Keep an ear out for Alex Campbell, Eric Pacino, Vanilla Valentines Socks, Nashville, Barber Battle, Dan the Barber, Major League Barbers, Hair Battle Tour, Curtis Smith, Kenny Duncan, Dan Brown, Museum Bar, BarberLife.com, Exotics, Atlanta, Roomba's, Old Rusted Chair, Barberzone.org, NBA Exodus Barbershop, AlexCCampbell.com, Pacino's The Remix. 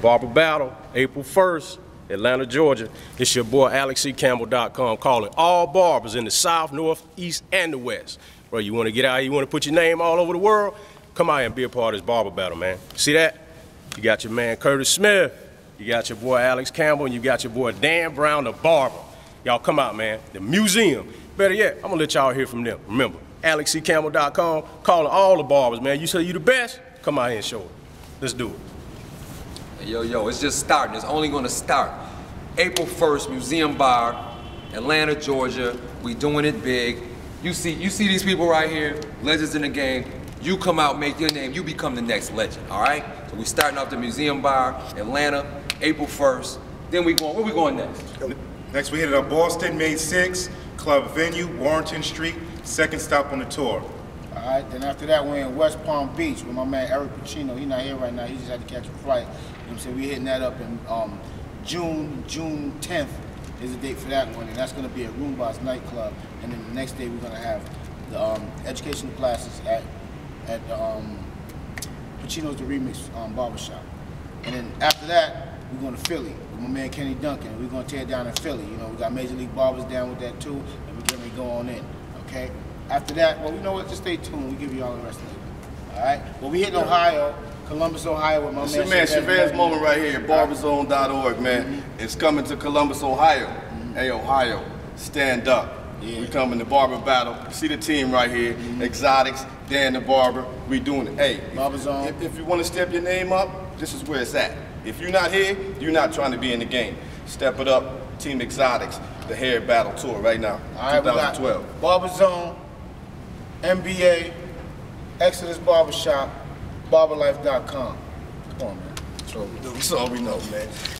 Barber Battle, April 1st, Atlanta, Georgia. It's your boy, AlexCCampbell.com, calling all barbers in the South, North, East, and the West. Bro, you want to get out here, you want to put your name all over the world? Come out here and be a part of this Barber Battle, man. See that? You got your man, Curtis Smith. You got your boy, Alex Campbell, and you got your boy, Dan Brown, the Barber. Y'all come out, man. The museum. Better yet, I'm going to let y'all hear from them. Remember, AlexCCampbell.com, calling all the barbers, man. You say you the best? Come out here and show it. Let's do it. Yo, yo, it's just starting. It's only going to start. April 1st, Museum Bar, Atlanta, Georgia. We doing it big. You see these people right here, legends in the game. You come out, make your name, you become the next legend, all right? So we starting off the Museum Bar, Atlanta, April 1st. Then we going, where we going next? Next, we hit it up Boston, May 6th, Club Venue, Warrington Street, second stop on the tour. All right, then after that, we're in West Palm Beach with my man Eric Pacino. He's not here right now, he just had to catch a flight. You know what I'm saying? We're hitting that up in June 10th is the date for that one, and that's gonna be at Roomba's nightclub. And then the next day, we're gonna have the educational classes at Pacino's The Remix Barbershop. And then after that, we're going to Philly with my man Kenny Duncan. We're going to tear down in Philly. You know, we got Major League Barbers down with that too, and we're going to go on in, okay? After that, well, you know what, just stay tuned. We'll give you all the rest of it, all right? Well, we hit Ohio, Columbus, Ohio with my man. It's your man, Chavez moment right here at Barberzone.org, man. It's coming to Columbus, Ohio. Hey, Ohio, stand up. Yeah. We coming to Barber Battle. See the team right here, Exotics, Dan the Barber. We doing it. Hey, if you want to step your name up, this is where it's at. If you're not here, you're not trying to be in the game. Step it up, Team Exotics, the Hair Battle Tour right now, all 2012. Right, Barberzone, NBA, Exodus Barbershop, BarberLife.com. Come on, man. That's all we know, man.